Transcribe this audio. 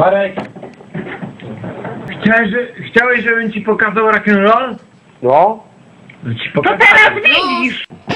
Marek, chciałeś, żebym ci pokazał rock'n'roll? No. To teraz widzisz!